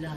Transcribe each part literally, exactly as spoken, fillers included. blood.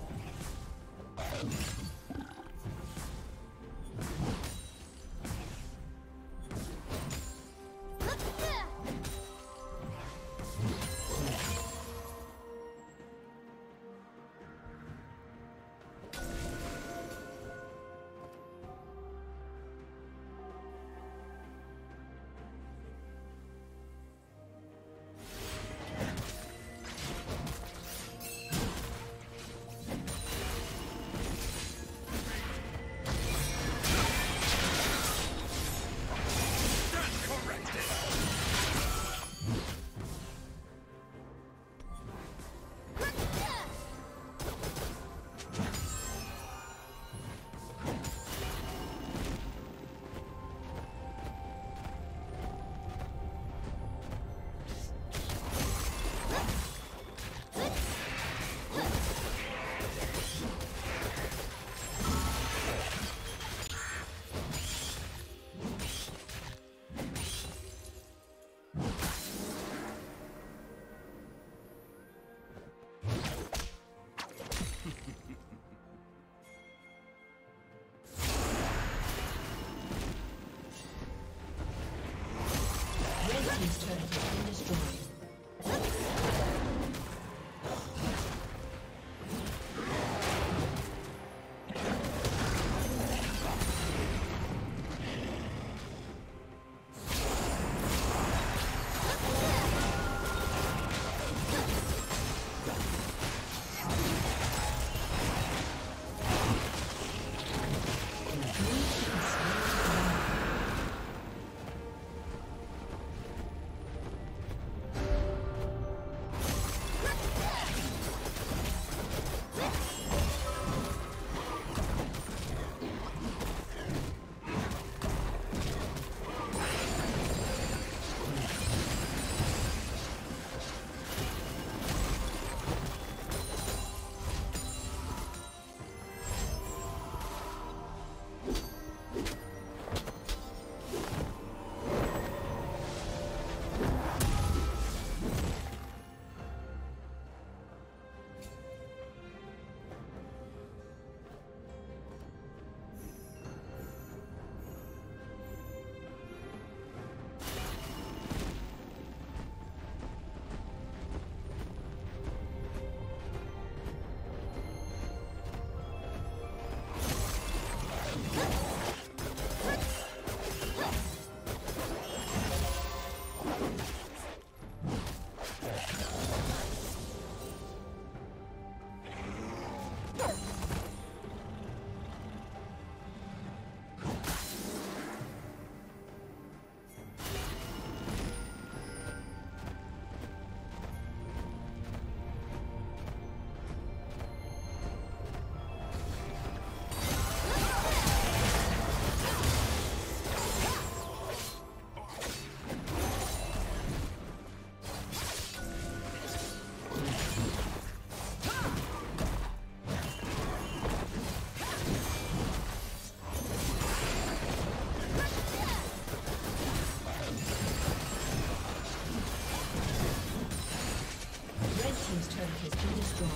turret has been destroyed.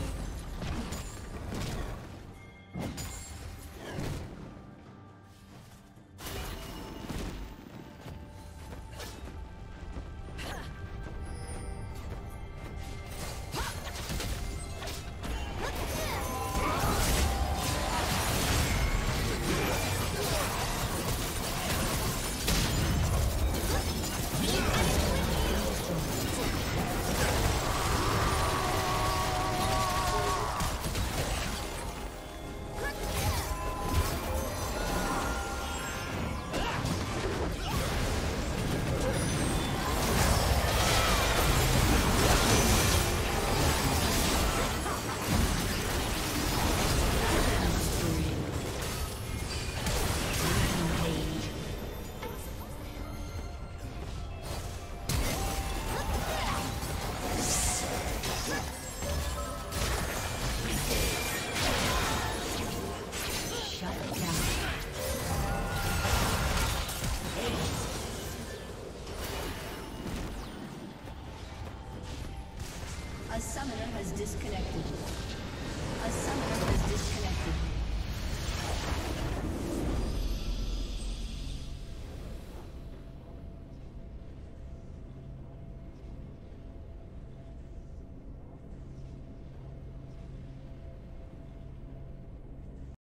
A summoner has disconnected. A summoner has disconnected.